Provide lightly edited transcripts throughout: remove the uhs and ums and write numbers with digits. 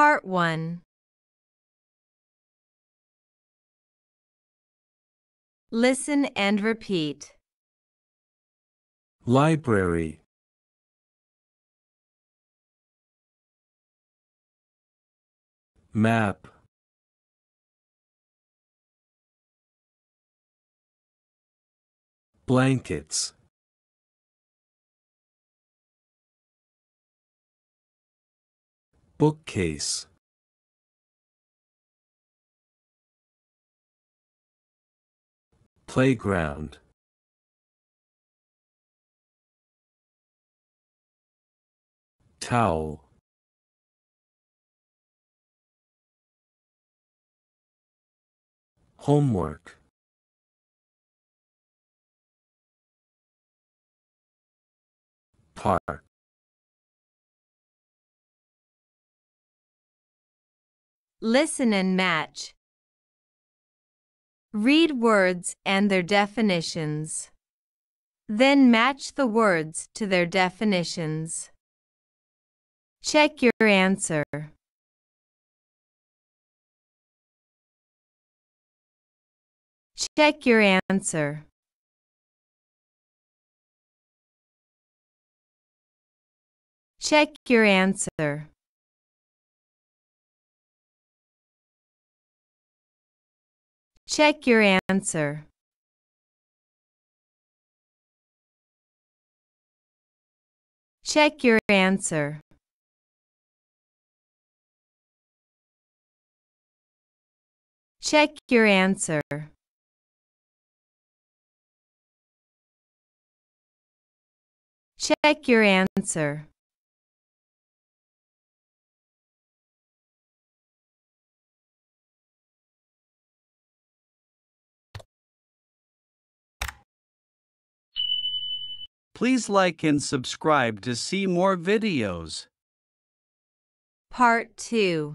Part 1. Listen and repeat. Library, map, blankets, bookcase, playground, towel, homework, park, Listen and match. Read words and their definitions. Then match the words to their definitions. Check your answer. Check your answer. Check your answer. Check your answer. Check your answer. Check your answer. Check your answer. Please like and subscribe to see more videos. Part 2.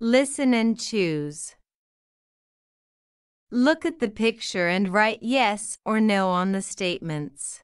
Listen and choose. Look at the picture and write yes or no on the statements.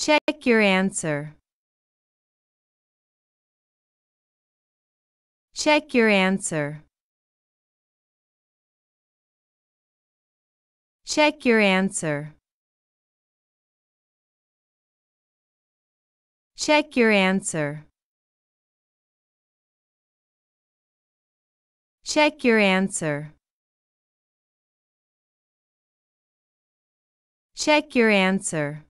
Check your answer. Check your answer. Check your answer. Check your answer. Check your answer. Check your answer.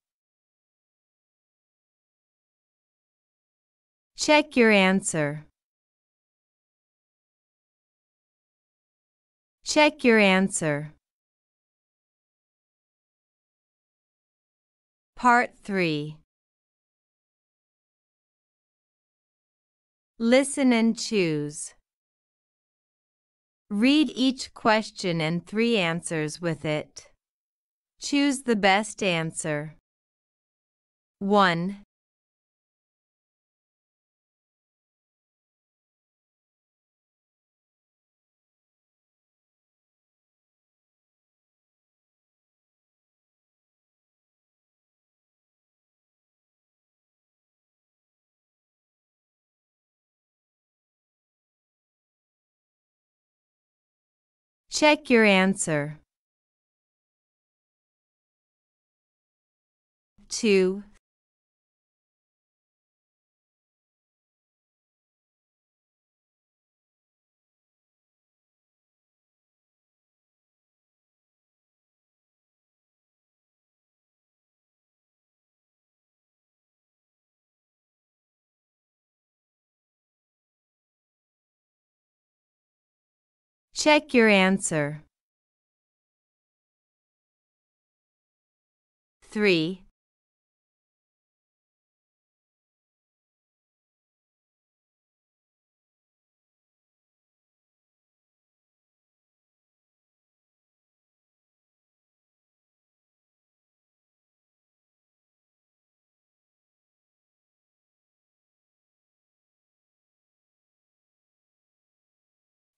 Check your answer. Check your answer. Part 3. Listen and choose. Read each question and 3 answers with it. Choose the best answer. 1. Check your answer. 2. Check your answer. 3.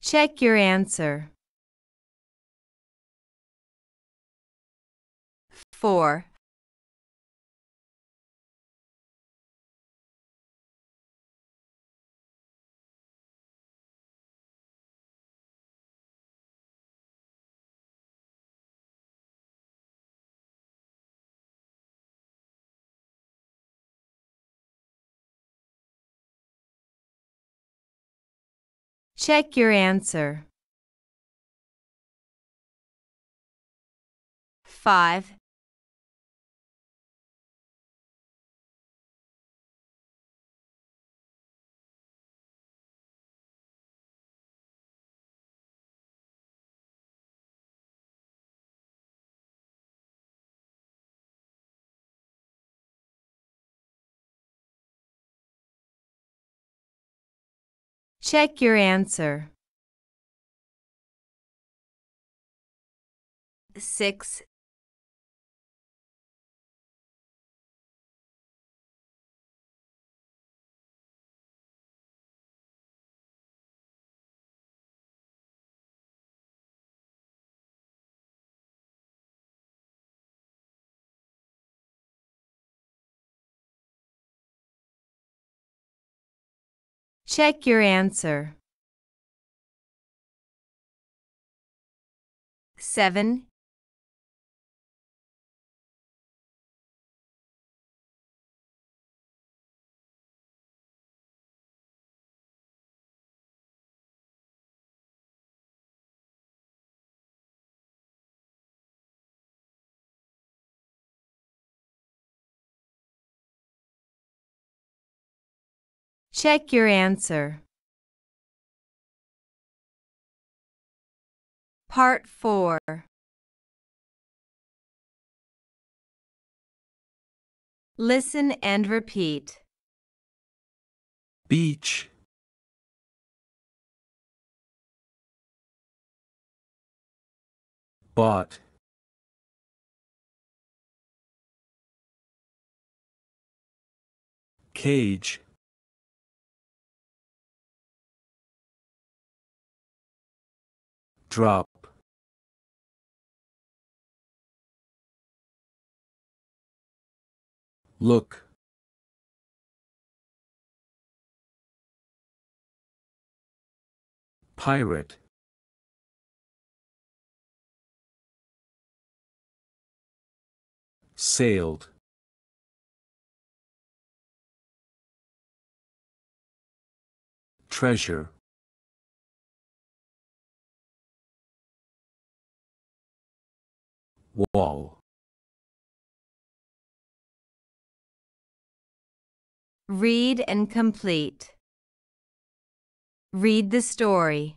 Check your answer. 4. Check your answer. 5. Check your answer. 6. Check your answer. 7. Check your answer. Part 4. Listen and repeat. Beach. Bought. Cage. Drop. Look. Pirate. Sailed. Treasure. Wall. Read and complete. Read the story.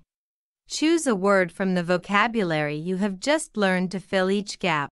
Choose a word from the vocabulary you have just learned to fill each gap.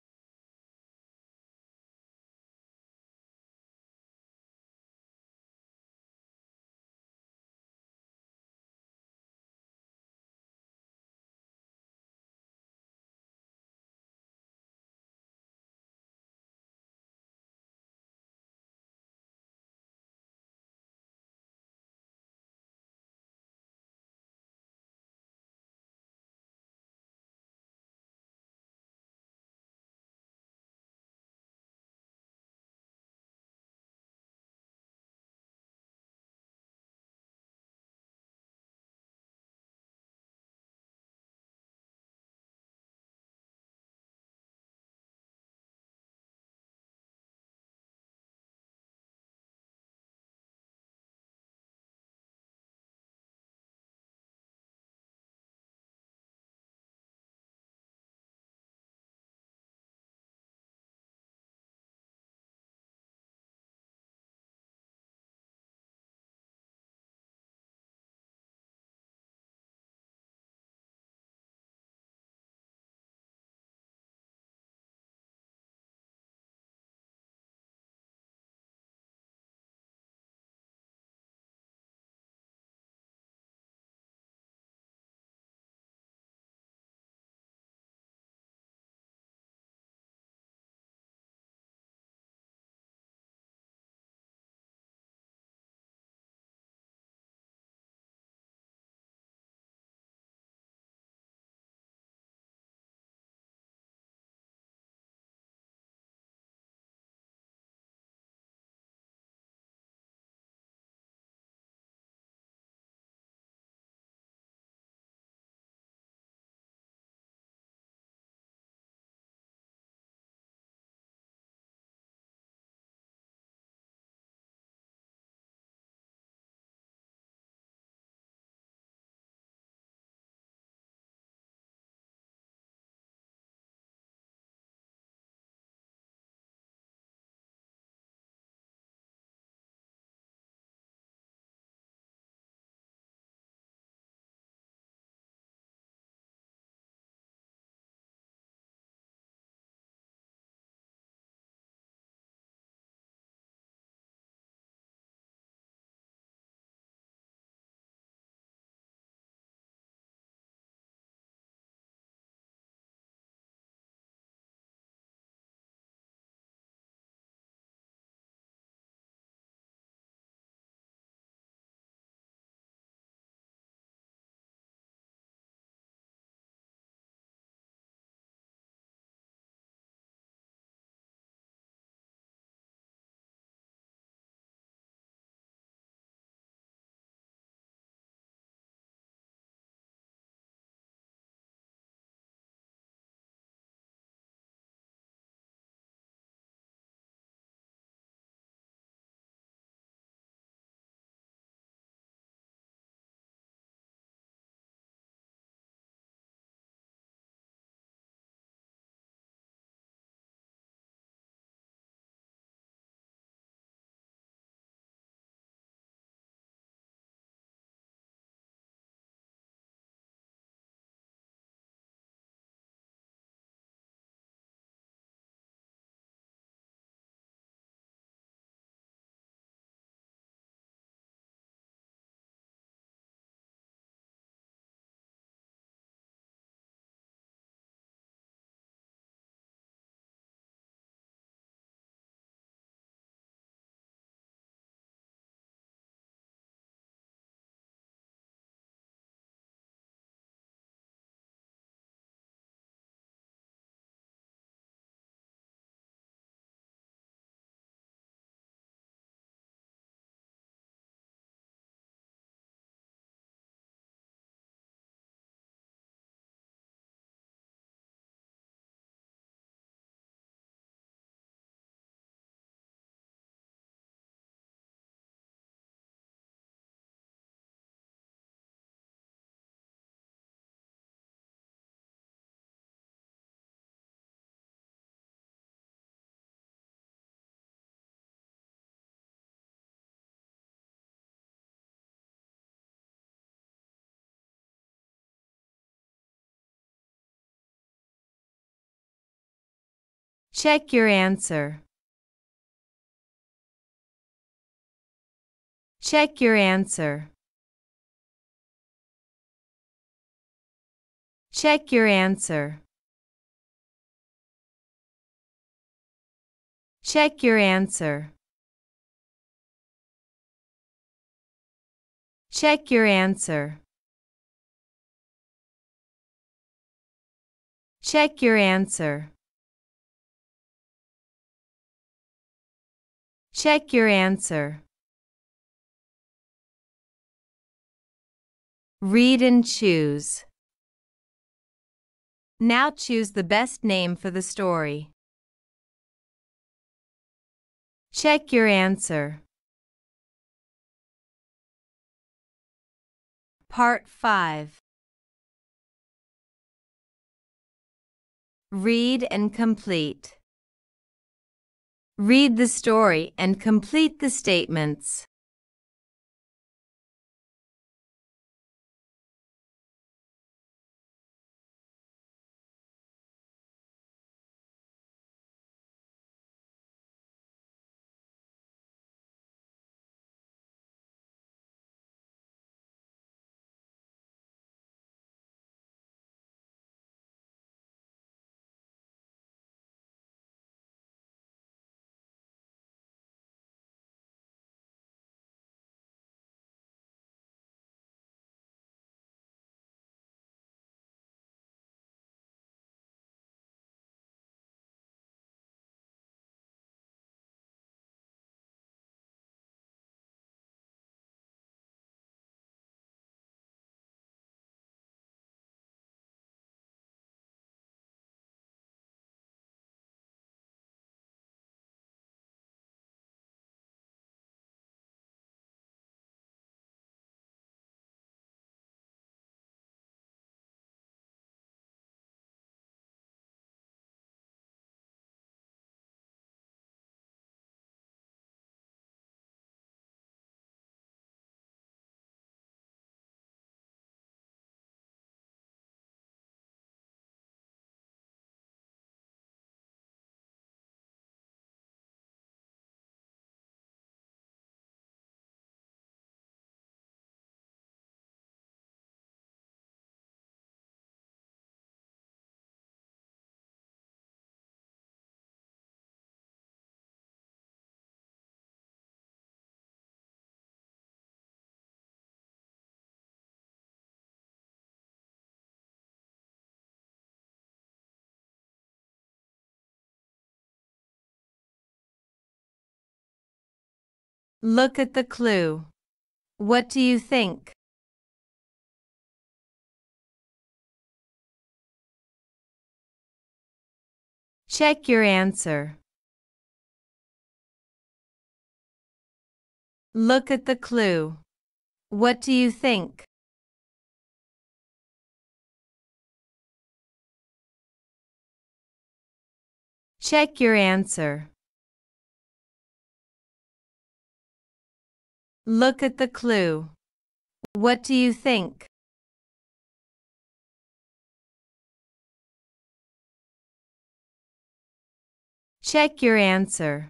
Check your answer. Check your answer. Check your answer. Check your answer. Check your answer. Check your answer. Check your answer. Read and choose. Now choose the best name for the story. Check your answer. Part 5. Read and complete. Read the story and complete the statements. Look at the clue. What do you think? Check your answer. Look at the clue. What do you think? Check your answer. Look at the clue. What do you think? Check your answer.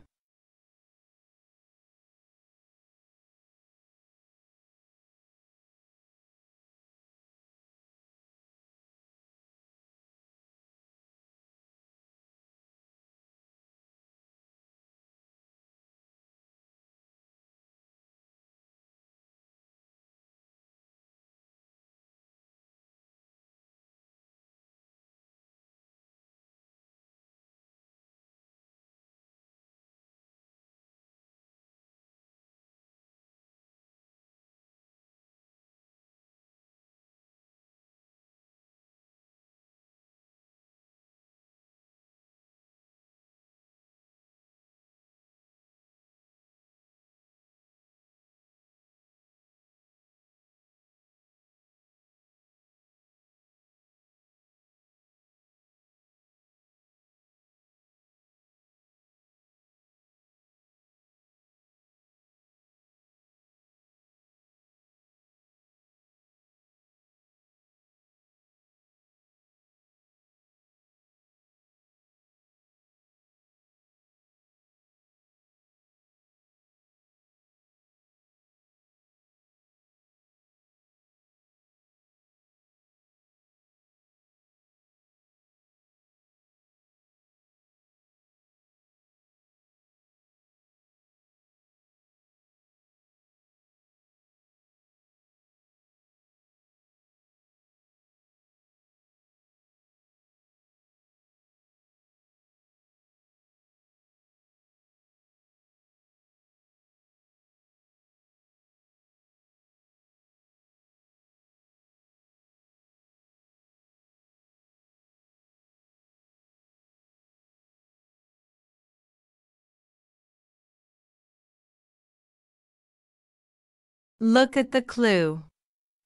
Look at the clue.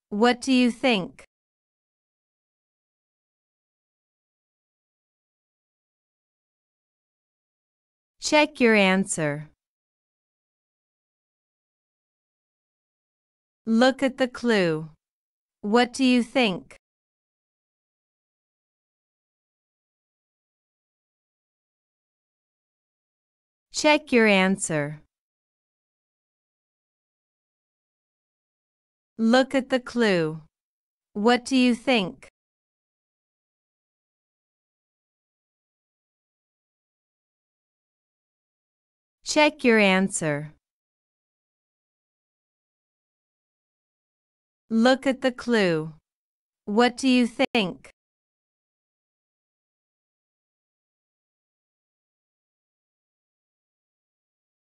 What do you think? Check your answer. Look at the clue. What do you think? Check your answer. Look at the clue. What do you think? Check your answer. Look at the clue. What do you think?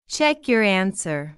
Check your answer.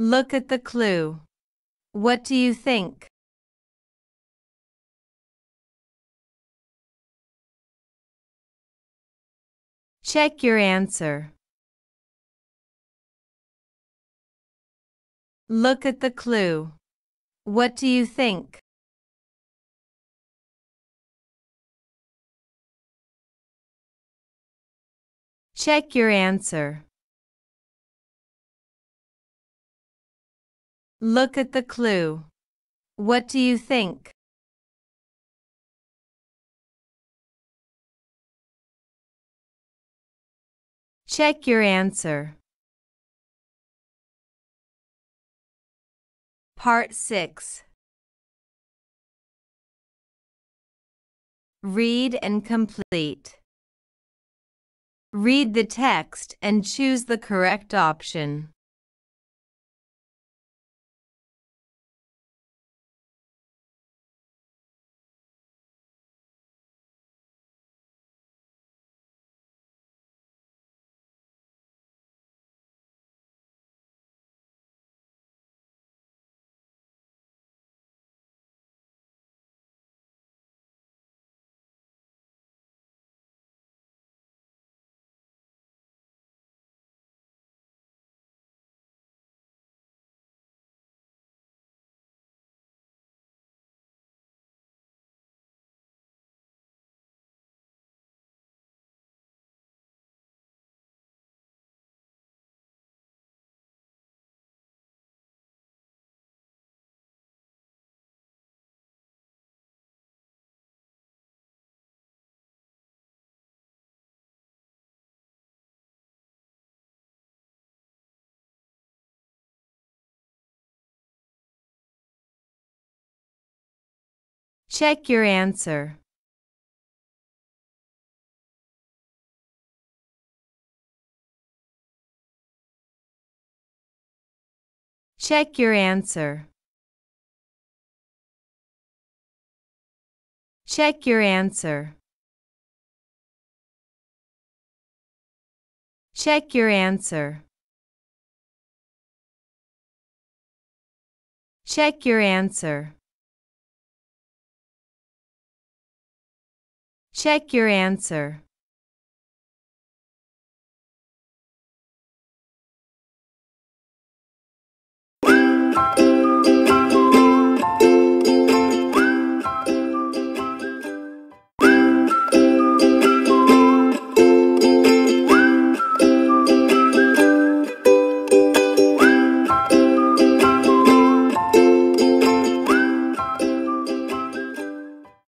Look at the clue. What do you think? Check your answer. Look at the clue. What do you think? Check your answer. Look at the clue. What do you think? Check your answer. Part 6. Read and complete. Read the text and choose the correct option. Check your answer. Check your answer. Check your answer. Check your answer. Check your answer. Check your answer.